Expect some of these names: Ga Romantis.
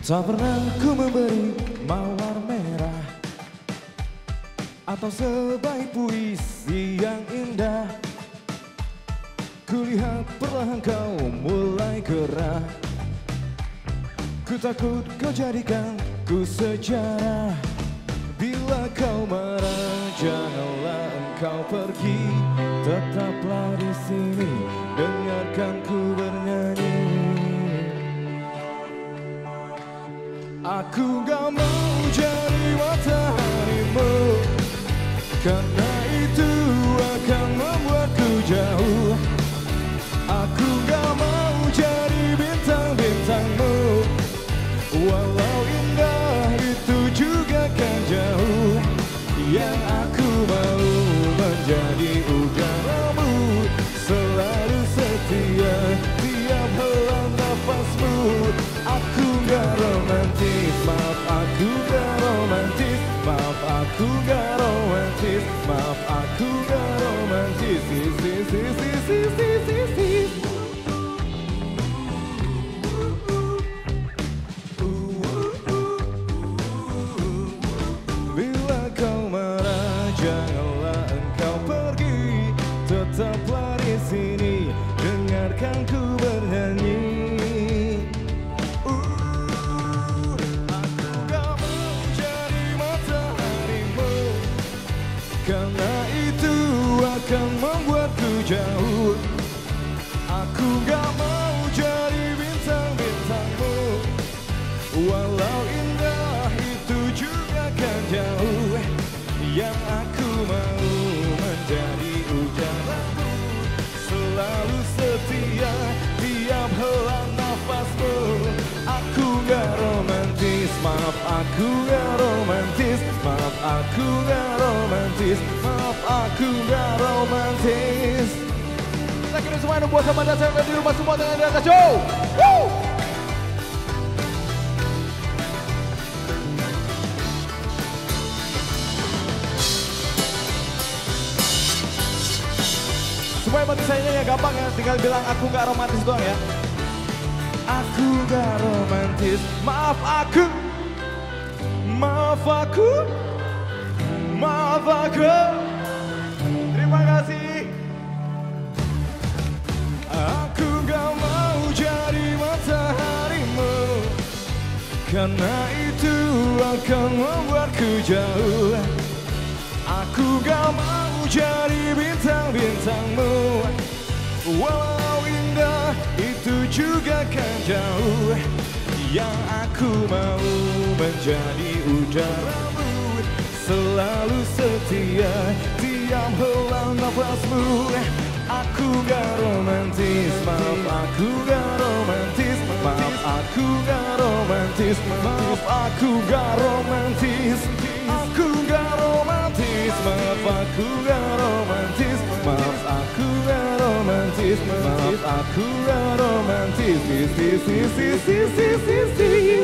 Tak pernah ku memberi mawar merah atau sebaik puisi yang indah. Kulihat perlahan kau mulai gerak, ku takut kau jadikan ku sejarah. Bila kau marah janganlah engkau pergi, tetaplah di sini dengarkan ku bernyanyi. Aku gak mau jadi mataharimu, karena itu akan membuatku jauh. Aku gak mau jadi bintang-bintangmu, walau indah itu juga kan jauh. Yang aku mau menjadi udaramu, selalu setia tiap helaan nafasmu. Aku gak romantis, maaf aku gak romantis, maaf aku gak romantis, maaf aku gak romantis. Bila kau marah janganlah engkau pergi, tetaplah di sini dengarkan ku bernyanyi. Karena itu akan membuatku jauh. Aku gak mau jadi bintang-bintangmu, walau indah itu juga kan jauh. Yang aku mau menjadi udaramu, selalu setia tiap helaan nafasmu. Aku gak romantis, maaf aku gak romantis, maaf aku gak romantis, maaf aku gak romantis. Kita kira semuanya buat sama dasar yang ada di rumah, semua tangan di atas, show! Woo! Supaya bantu sayangnya gampang ya, tinggal bilang aku gak romantis doang ya. Aku gak romantis, maaf aku, maaf aku, maaf aku. Terima kasih. Aku gak mau jadi mataharimu, karena itu akan membuatku jauh. Aku gak mau jadi bintang-bintangmu, walau indah itu juga kan jauh. Yang aku mau menjadi udaramu, selalu setia tiap helaan nafasmu. Aku gak romantis, maaf aku gak romantis, maaf aku gak romantis, maaf aku gak romantis. Aku gak romantis, maaf aku gak romantis, maaf aku gak romantis, maaf aku gak romantis.